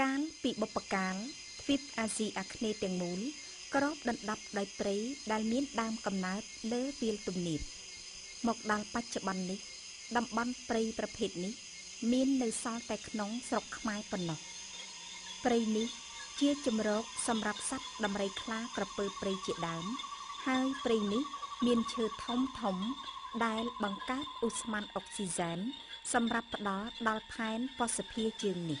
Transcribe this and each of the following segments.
การปีบปการฟิบอาซีอัคเนเตียงมูลกรอบดันดับได้เปรย์ได้เมียนดามกำนัดเลือเปลี่ยนตุ่มหนีบหมกดาลปัจจุบันนี้ดำบันเปรย์ประเภทนี้เมียนในซาแตกน้องสกขมายปนหนอเปรย์นี้เชี่ยจมรกสำหรับซัดดำไรคลากระเปิดเปรย์เจียดามให้เปรย์นี้เมียนเชือท้องท้องได้บังคับอุสมันออกซิเจนสำหรับดาดาลพายน์พอสเพียจึงนี้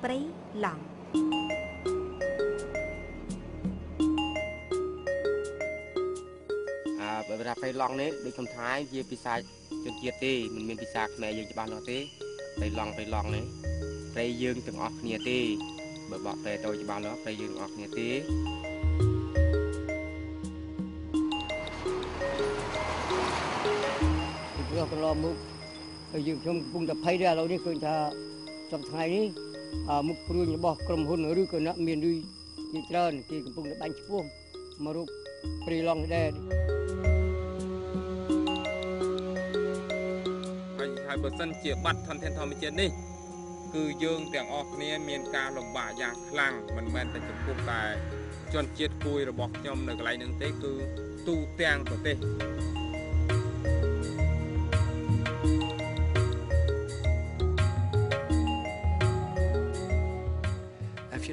เปรย์หลังเวลาไปลองนี้ดูคำท้ายเยี่ยปีศาจจนเกียรติมันเป็นปีศาจแม่ยืงจะบ้านเราตีไปลองนี้ไปยืงถึงออกเนียตีบอกไปโดยจะบ้านเราไปยืงออกเนียตีเราก็ลองมุกไปยืมชมปุ่งตะไคร้ได้เราเนี่ยคือจะสัปดาห์นี้มุกปลุกจะบอกกรมหุ่นหรือคนนักเมียนดุยยิ่งเจริญที่ปุ่งตะบันชิบวงมารุกปรีลองได้ไฮเบอร์สันเจียบัตทันเทนทอมเจนนี่คือยืงแต่งออกเนี่ยเมียนการลำบากยากคลั่งมันแม้แต่จะพูดแต่จนเจียคุยเราบอกยอมในกลายหนึ่งเต้คือตู้เตียงตัวเต้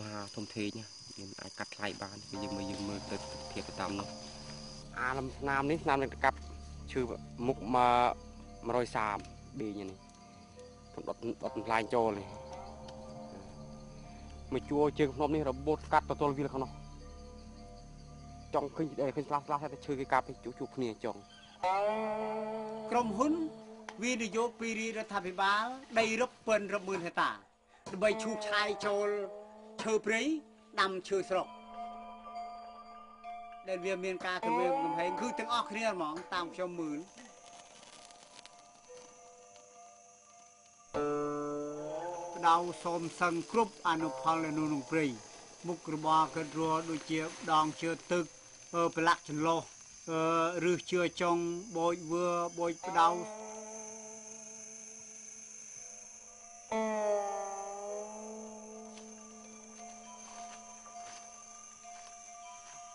มาทมเทเนี่ยไอ้กัดไล่บานไปยืมมือเติดเทียบตามเนาะน้ำนี่น้ำเลยกับชื่อมุกมาโรยสามบีอย่างนี้ผมดดลายโจเลยมาจัวเจอน้องนี่เราบดกัดประตูวิ่งเขาเนาะจองขึ้นได้ขึ้นลาให้ไปชื่อกีกับไปจู่ๆเนี่ยจองกรมหุ้นวิทยุปีรีรัฐบาลได้รับเปิลระเบิดเหตุใบชูชายโจลเชอร์ปรีนำชื่อสลบเดินเวียนเมียนกาคือเวียนกำแพงคือตึงออกเรียนหมองตามชมมือดาวสมสังครุบอนุพาลนุนปรีมุกระบอกระดัวดูเจียดองเชื่อตึกเปลักชนโลหรือเชื่อจงบอยเวอร์บอยดาว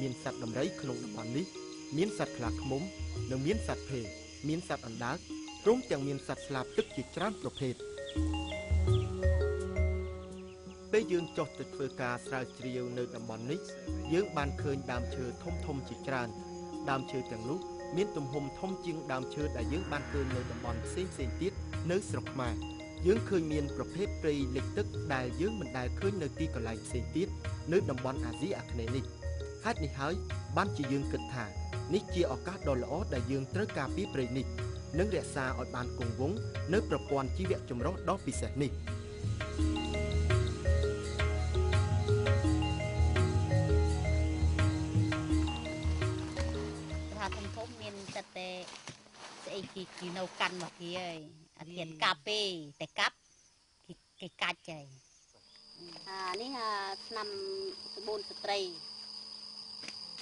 มีนสัตว์ดำไรขนมดำบอลนี้มีนสัตว์ขลักมุ้งหนึ่งมีนสัตว์เพลมีนสัตว์อันดักร่วมจากมีนสัตว์สลับตึกจิตร้านประเภทได้ยืงจดติดเฟือกาสลายเรียวในตำบลนี้ยืงบานเคยดามเชือทมจิจารดามเชือจังลุกมีนตุ่มหมทมจึงดามเชือได้ยืงบานเคยในตำบลเส้นติดเนื้อสลบมายืงเคยมีนประเภทปรีเล็กตึกได้ยืงมันได้เคยในตีกลายเส้นติดเนื้อตำบลอาซีอักเนนิกไฮ hết này hỡi ban chỉ dương kịch thả nít chia ở các đồ lỗ đại dương tới cà phê bể nít nâng rẻ xa ở bàn cùng vốn nâng tập quan chi vẹn trồng rốt đó bị sẻ nít. Hà thành phố miền tây tệ sẽ khi nấu canh mà khi ấy tiền cà phê để cắp cái cá chày. Này là năm 43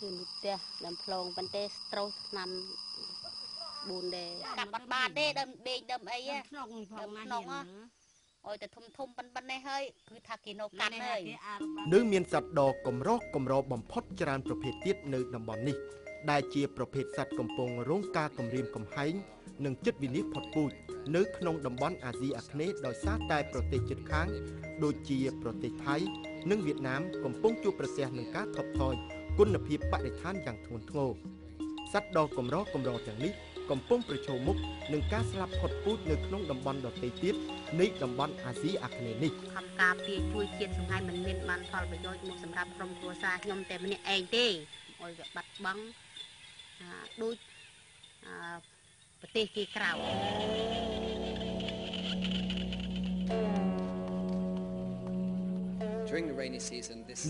thì lụt tia làm plong bắn tê trâu nằm bùn để đặt bắn ba đê đâm bê đâm ấy á đâm nòng á ôi từ thum thum bắn bắn này hơi cứ thà kỳ nô cắn này nước miền sạt đỏ cẩm rô bầm phốt trànประเภท tiết nơi nằm bòn nỉ đại chia ประเภท sạt cẩm pong rong ca cẩm riềm cẩm hái nâng chất vi nít phốt bụi nước nông đầm bón Asia Acne đòi sát tai protein chất kháng đôi chia protein Thái nước Việt Nam cùng phong chuประเสริฐនឹងការថប់ថយគុណភាពបរិស្ថានយ៉ាងធ្ងន់ធ្ងរសត្វដ៏កម្រកម្រទាំងនេះកំពុងប្រឈមមុខនឹងការស្លាប់ផុតពូជនៅក្នុងតំបន់ដទៃទៀតនៃតំបន់អាស៊ីអាគ្នេយ៍នេះខំការពារជួយជាតិសង្ហៃមិនមានបានផលប្រយោជន៍មកសម្រាប់ក្រុមគ្រួសារខ្ញុំតែម្នាក់ឯងទេឲ្យវាបាត់បង់ដូចប្រទេសគេក្រៅ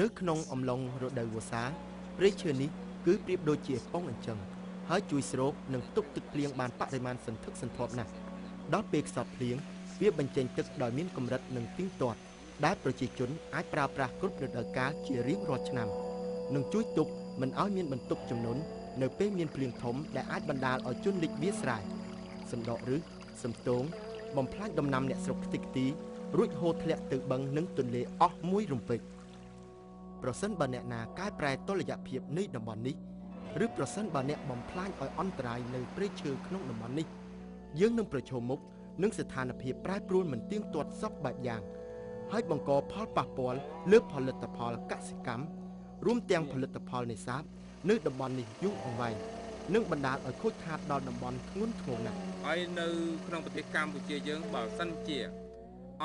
នៅក្នុងអំឡុងរដូវវស្សាព្រៃឈើនេះគឺប្រៀបដូចជាពងអញ្ចឹងហើយជួយស្រូបនិងទប់ទឹកភ្លៀងបានបរិមាណសន្ធឹកសន្ធាប់ណាស់ដល់ពេលខ្សត់ភ្លៀងវាបញ្ចេញទឹកដោយមានកម្រិតនិងទៀងទាត់ដែលប្រជាជនអាចប្រើប្រាស់គ្រប់រដូវកាលជារៀងរាល់ឆ្នាំនិងជួយទប់មិនឲ្យមានបន្ទុកចំនួននៅពេលមានភ្លៀងធំដែលអាចបណ្ដាលឲ្យជន់លិចវាស្រែសណ្ដក់ឬសំទោងបំផ្លាញដំណាំអ្នកស្រុកខ្ទេចខ្ទីរួចហូរធ្លាក់ទៅបឹងនិងទន្លេអស់មួយរំពេចប្រសិនបើអ្នកណាកែប្រែតុល្យភាពនៃតំបន់នេះឬប្រសិនបើអ្នកបំផ្លាញឲ្យអន្តរាយនៅព្រៃឈើក្នុងតំបន់នេះយើងនឹងប្រឈមមុខនឹងស្ថានភាពប្រែប្រួលមិនទៀងទាត់សពបែបយ៉ាងហើយបង្កផលប៉ះពាល់លើផលិតផលកសិកម្មរួមទាំងផលិតផលនេសាទនៅតំបន់នេះយូរអង្វែងនឹងបណ្ដាលឲ្យខូចខាតដល់តំបន់ធ្ងន់ធ្ងរណាស់ហើយនៅក្នុងប្រទេសកម្ពុជាយើងបើសិនជាអ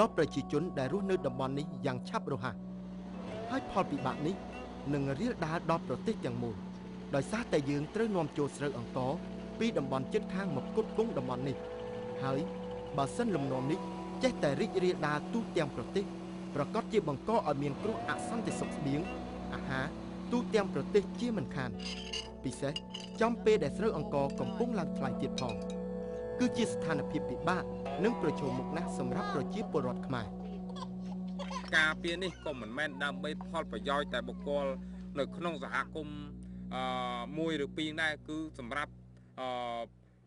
ដល់ប្រជាជនដែលរស់នៅតំបន់នេះយ៉ាងឆាប់រហ័សហើយផលពិបាកនេះនឹងរាលដាលដល់ប្រទេសទាំងមូលដោយសារតែយើងត្រូវនាំចូលស្រូវអង្ករពីតំបន់ជិតខាងមកផ្គត់ផ្គង់តំបន់នេះហើយបើសិនលំនាំនេះចេះតែរីករាលដាលទូទាំងប្រទេសប្រកាសជាបង្កឲ្យមានគ្រោះអសន្តិសុខស្បៀងអាហារទូទាំងប្រទេសជាមិនខានពិសេសចំពេលដែលស្រូវអង្ករកំពុងឡើងថ្លៃទៀតផងគឺជាស្ថានភាពពិបាកនិងប្រឈមមុខណាស់សម្រាប់ប្រជាពលរដ្ឋខ្មែរការពៀនេះក៏មិនមែនដើម្បីផលប្រយោជន៍តែបុគ្គលនៅក្នុងសហគមន៍មួយឬពីរដែរគឺសម្រាប់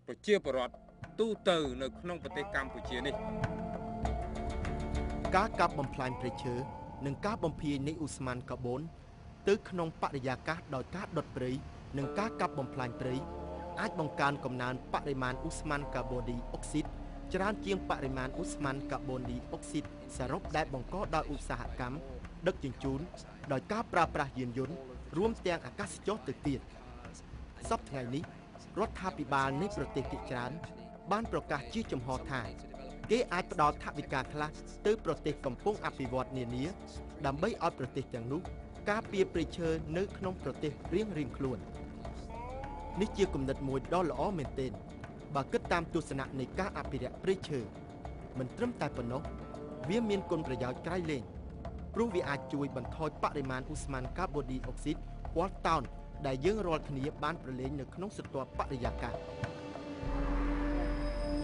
ប្រជាពលរដ្ឋទូទៅនៅក្នុងប្រទេសកម្ពុជានេះការកាប់បំផ្លាញព្រៃឈើនិងការបំភាយនៃឧស្ម័នកាបូនទៅក្នុងបរិយាកាសដោយការដុតព្រៃនិងការកាប់បំផ្លាញព្រៃអាចបង្កើនកំណើនបរិមាណឧស្ម័នកាបូនឌីអុកស៊ីតច្រើនជាងបរិមាណឧស្ម័នកាបូនឌីអុកស៊ីតសរុបដែលបង្កដោយឧស្សាហកម្មដឹកជញ្ជូនដោយការប្រើប្រាស់យានយន្តរួមទាំងអាកាសចរណ៍ទៅទៀតសប្តាហ៍នេះរដ្ឋាភិបាលនៃប្រទេសភាគច្រើនបានប្រកាសជាចំហថាគេអាចផ្ដល់ថវិកាខ្លះទៅប្រទេសកំពុងអភិវឌ្ឍនានាដើម្បីឲ្យប្រទេសទាំងនោះការពារព្រៃឈើនៅក្នុងប្រទេសរៀងខ្លួននេះជាគំនិតមួយដ៏ល្អមែនទែនបើគិតតាមទស្សនៈនៃការអភិរក្សព្រៃឈើមិនត្រឹមតែប៉ុណ្ណោះវាមានគុណប្រយោជន៍ក្រៃលែងព្រោះវាអាចជួយបន្ថយបរិមាណឧស្ម័នកាបូនឌីអុកស៊ីត Wall Town ได้យើងរត់គ្នាបានប្រលេងនៅក្នុងស្ទបបរិយាកាស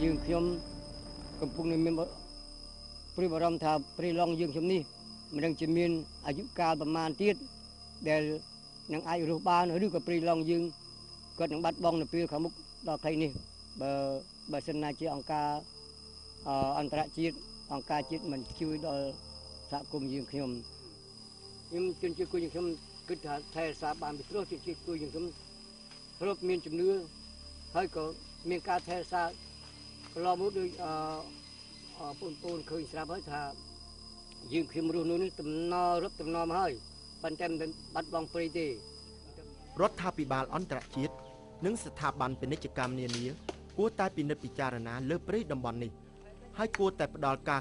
យើងខ្ញុំកំពុងមាន ខ្ញុំជឿជាក់ខ្ញុំគិតថាថែរក្សាបានវិរោះជាគួរយើងខ្ញុំ កាត់បន្ថយបរិមាណឧស្ម័នកាបូនរបស់ប្រេងតំបន់នេះជួយជំរុញឲ្យមានការទប់ស្កាត់ការកាប់បំផ្លាញ លើការគ្រប់គ្រងធនធានធម្មជាតិទាំងអស់នេះឲ្យគង់វង្ស អនុគ្រោះអនុញ្ញាតឲ្យសហការជាមួយនឹងជាតិគយយើងខ្ញុំអោយជាតិគយយើងខ្ញុំមានឱកាសថែរក្សាព្រៃនោះយើងខ្ញុំមាន សត្វព្រៃកម្រឬព្រៃកម្រមិនកម្រទាំងនេះមិនជាសំខាន់ណាស់ណាទេចំពោះប្រទេសកំពុងអភិវឌ្ឍដោយស្រុកខ្មែរនេះគំនិតយ៉ាងនេះនឹងដឹកនាំមកនៅក្តីអន្តរាយនៅថ្ងៃអនាគតមិនខានព្រោះបើយើងសម្រេចប្រើប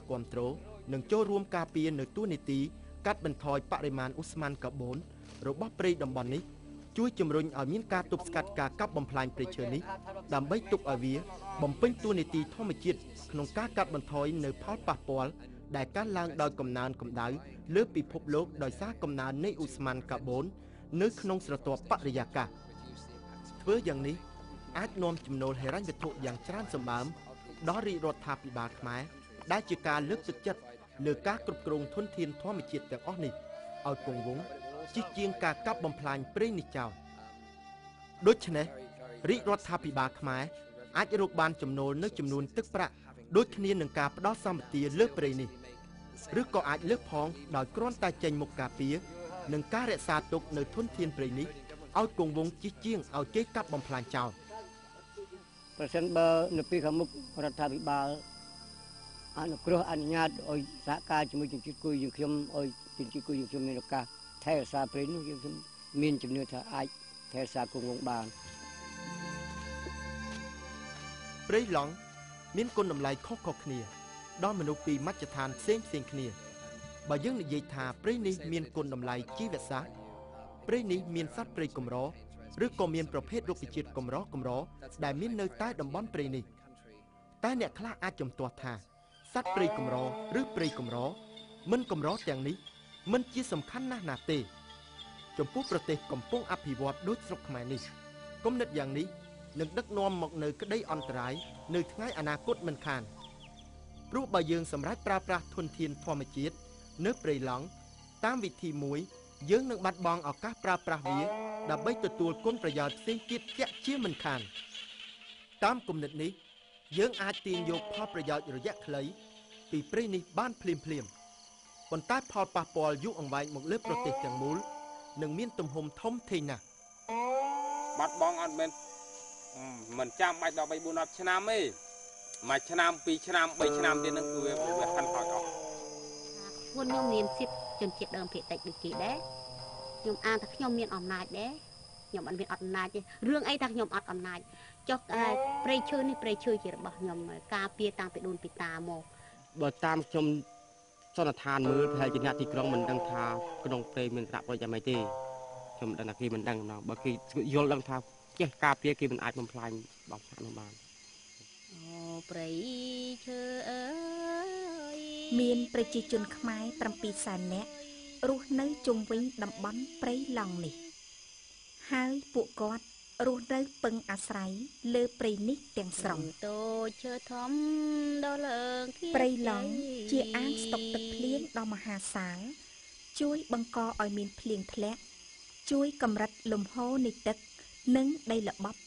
្រាស់ធនធានធម្មជាតិនៅព្រៃឡង់តាមវិធីមួយយើងនឹងបាត់បង់ឱកាសប្រើប្រាស់វាដើម្បីទទួលគុណប្រយោជន៍ផ្សេងទៀតជាក់ជាមិនខានតាមគំនិតនេះ យើងអាចទាញយកផលប្រយោជន៍រយៈខ្លីពីព្រៃនេះបានភ្លាម ខ្ញុំអត់មានអត់ណាចរឿងអីតែខ្ញុំអត់អំណាចចុះព្រៃឈើនេះព្រៃឈើជារបស់ខ្ញុំការពារតាំងពីដូនពីតាមកបើតាមខ្ញុំសន្និដ្ឋានមើលប្រហែលជាអ្នកទីក្រុងមិនដឹងថាក្នុងព្រៃមានប្រាក់រយយ៉ាងម៉េចទេខ្ញុំមិនដឹងថាគេមិនដឹងណាបើគេយល់ដឹងថាចេះការពារគេមិនអាចបំផ្លាញបងខ្ញុំបានអូព្រៃឈើអើយមានប្រជាជនខ្មែរ ហើយពួកគាត់រស់នៅពឹងអាស្រ័យលើព្រៃនេះទាំងស្រុង នឹងទៅចិញ្ចឹមមច្ឆាជាតិនៃប្រទេសខ្មែរមានគម្រោងសម្រាប់ការរ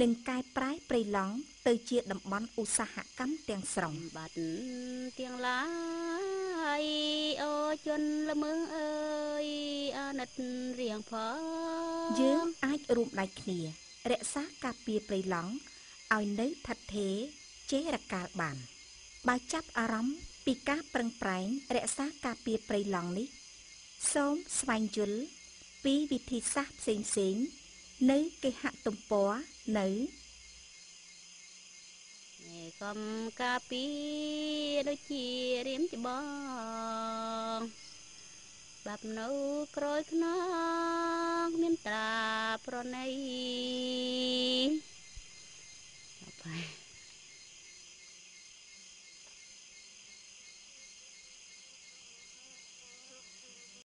នឹងកែប្រែព្រៃឡង់ទៅជាតំបន់ឧស្សាហកម្មទាំងស្រុង យើងអាចរួមដៃគ្នារក្សាការពារព្រៃឡង់ឲ្យនៅឋិតថេរចេះរកាលបានបើចាប់អារម្មណ៍ពីការប្រឹងប្រែងរក្សាការពារព្រៃឡង់នេះសូមស្វែងយល់ពីវិធីសាស្ត្រផ្សេងៗ Nấy cái hạ tông bó nấy này không cà phê đôi chia đếm cho bò bắp nấu cối nóc miếng trà pro này